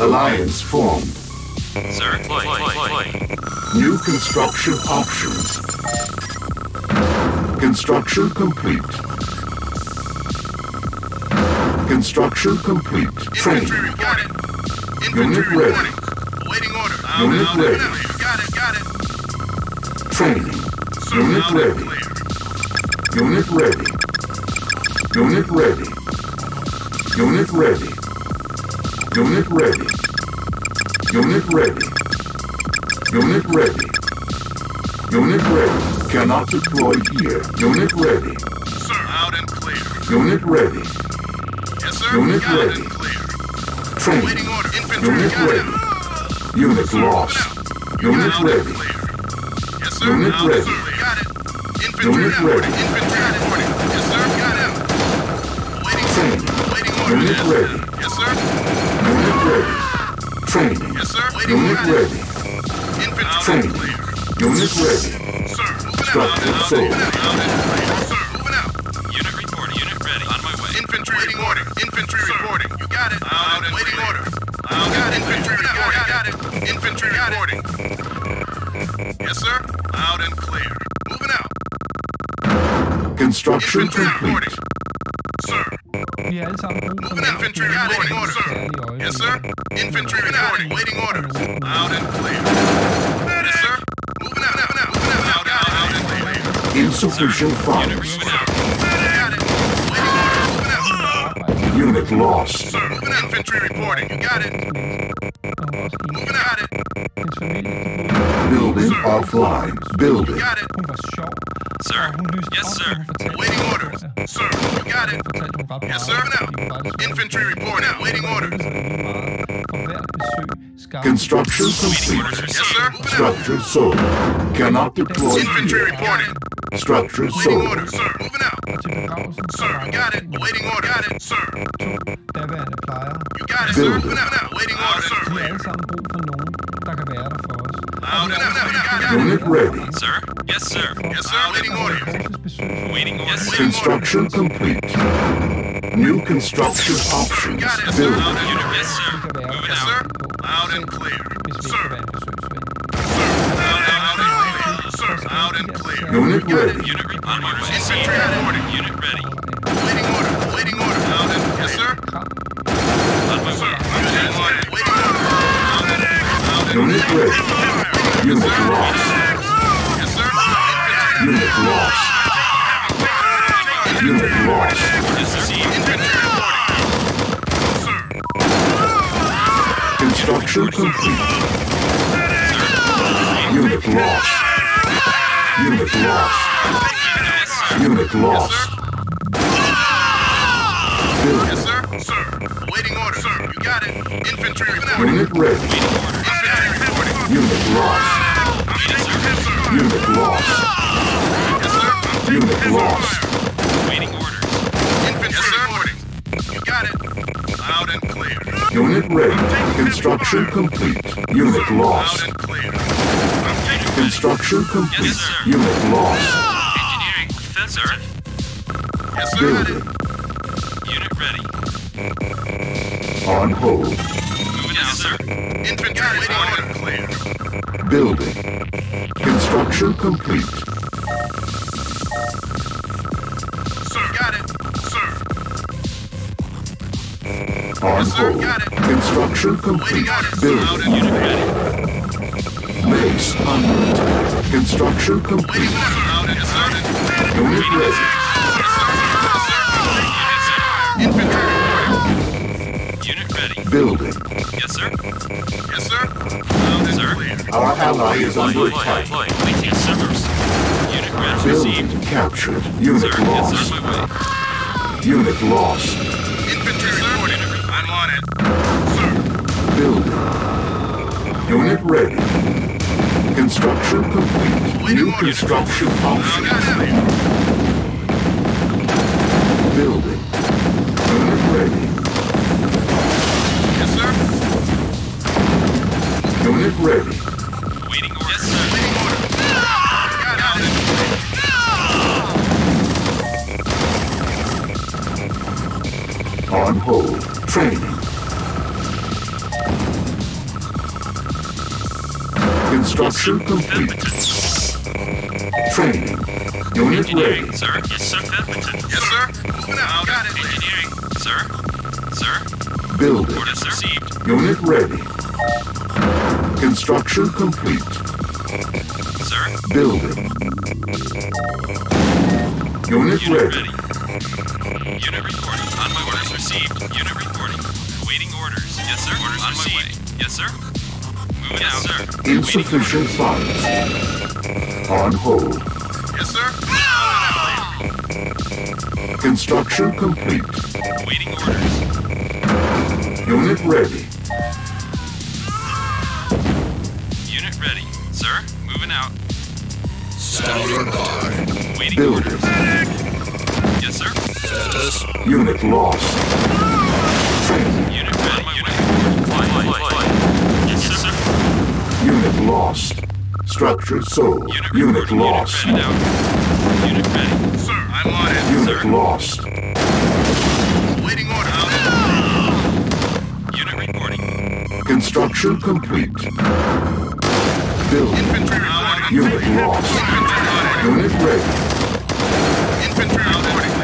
Alliance formed. Sir, new construction options. Construction complete. Construction complete. Training. Unit ready. Waiting order. Unit ready. Got it. Training. Unit ready. Unit ready. Unit ready. Unit ready. Unit ready. Unit ready. Unit ready. Unit ready. Cannot deploy here. Unit ready. Sir, out and clear. Unit ready. Yes, sir. Unit ready. Training. Waiting order. Infantry. Unit ready. Unit lost. Unit ready. Yes, sir. Unit ready. Got it. Infantry. Unit ready. Infantry out of order. Yes, sir. Got him. Waiting. Training. Waiting order. Unit ready. Yes, sir. Unit ready. Training. Yes, sir. Unit ready. Infantry. Training. Unit ready. Sir. Structure failed. Sir. Moving out. Unit reporting. Unit ready. On my way. Infantry waiting order. Infantry reporting. You got it. Waiting order. Got infantry reporting. Got it. Infantry reporting. Yes, sir. Loud and clear. Moving out. Construction complete. Sir. Yeah, it's moving out. Infantry reporting. Order. Sir. Yes, sir. Infantry reporting. Waiting orders. Loud and clear. Yes, sir. Moving out. Loud and clear. Insufficient funds. Unit lost. Sir, moving out. Infantry reporting. You got it. Moving out. Building offline. Building. You got it. Sir. Yes, sir. Waiting orders. Sir, you got it. Yes, sir. Now. Infantry report out. Waiting orders. Construction complete. Yes, sir. Structure sold. Cannot deploy. Infantry reporting. Structure sold. Waiting orders, sir. Moving out. Sir, you got it. Waiting order. Got it, sir. You got it, sir. Moving out now. Waiting order, sir. Unit ready. Sir. Yes, sir. Yes, sir. Waiting order. Waiting order. Construction complete. New construction options. Build. Yes, sir. Moving out. Loud and clear. Sir. Sir. Loud and clear. Unit ready. Unit reporting. Infantry reporting. Unit ready. Waiting order. Waiting order. Loud and clear. Yes, sir. Sir. Unit ready. Waiting order. Unit ready. Unit lost. Unit lost. Unit lost. Construction complete. Unit lost. Unit lost. Unit lost. Yes, sir. Sir. Waiting order, sir. You got it. Infantry reporting. Unit ready. Infantry reporting. Unit lost. Unit lost. Unit lost. Waiting orders. Infantry reporting. You got it. Loud and clear. Unit ready. Construction complete. Unit lost. Loud and clear. Construction complete. Unit lost. Engineering. Sir. Yes, sir. Building. Unit ready. On hold. Moving out, sir. Infantry waiting order. Clear. Building. Construction complete. On hold. Construction complete. Building. Base under attack. Construction complete. Unit ready. Unit ready. Building. Yes, sir. Yes, sir. Our ally is under attack. Unit ready. Building captured. Unit lost. Unit lost. Infantry. Building. Unit ready. Construction complete. New construction options. Building. Unit ready. Yes, sir. Unit ready. on hold. Training. Construction complete. Training. Unit ready. Sir. Yes, sir. Edmonton. Yes, sir. Moving out. Got it. Engineering. Sir. Sir. Building. Orders received. Unit ready. Construction complete. Sir. Building. Unit ready. Unit reporting. On my orders received. Unit reporting. Awaiting orders. Yes, sir. Orders on received. My way. Yes, sir. Moving out, sir. Insufficient funds. On hold. Yes, sir. Ah! Construction complete. Awaiting orders. Unit ready. Unit ready, sir. Moving out. Standing by. Waiting Building. Orders. Yes, sir. Yes. Unit lost. Unit ready. Unit fly. Yes, sir. Unit lost. Structure sold. Unit lost. Unit ready. Sir, I'm on it. Unit sir. Lost. Waiting order. Unit reporting. Construction complete. Building. Infantry reporting. Unit lost. Unit ready. Infantry reporting clear.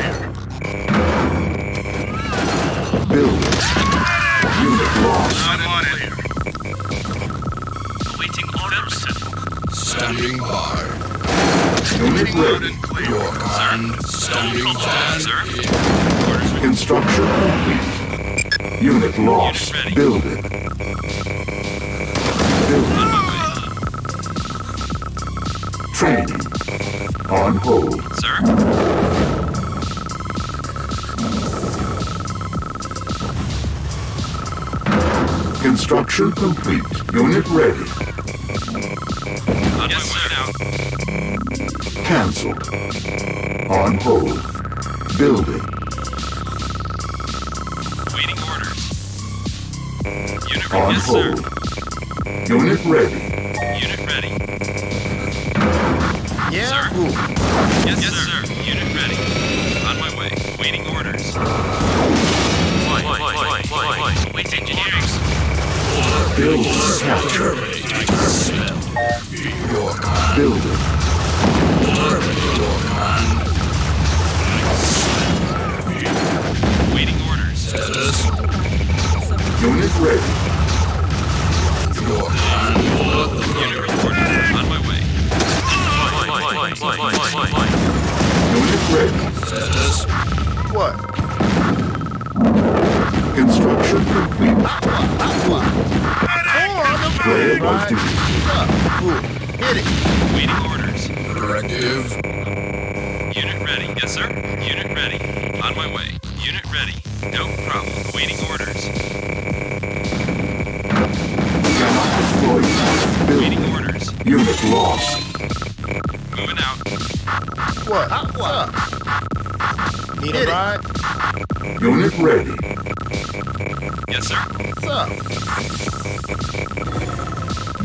Building. Unit lost. I'm on it. Awaiting orders. Standing by. Unit ready. Your command. Standing by, sir. Construction complete. Unit lost. Building. Building. Training. On hold. Sir? Construction complete. Unit ready. Yes, sir. Cancelled. On hold. Building. Waiting orders. Unit ready. On hold. Unit ready. Unit ready. Yeah. Sir. Yes, yes, sir. Unit ready. On my way. Waiting orders. Fly. Wait, engineers. Build structure. Building. Waiting orders. Unit ready. Unit reporting. On my way. Fly. Unit ready. What? Construction complete. Player on duty. Hit it. Waiting orders. Directive. Unit ready. Yes, sir. Unit ready. On my way. Unit ready. No problem. Waiting orders. Cannot deploy. Waiting orders. Unit lost. Moving out. What? What? Need a ride? Unit ready. Yes, sir. What's up?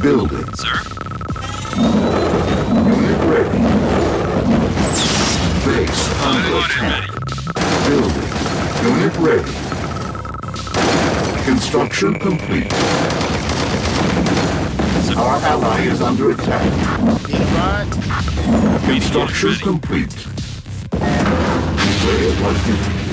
Building. Sir. Unit ready. Base. Under attack. Building. Unit ready. Construction complete. Sir. Our ally is under attack. Need a ride? Construction complete. Player on duty.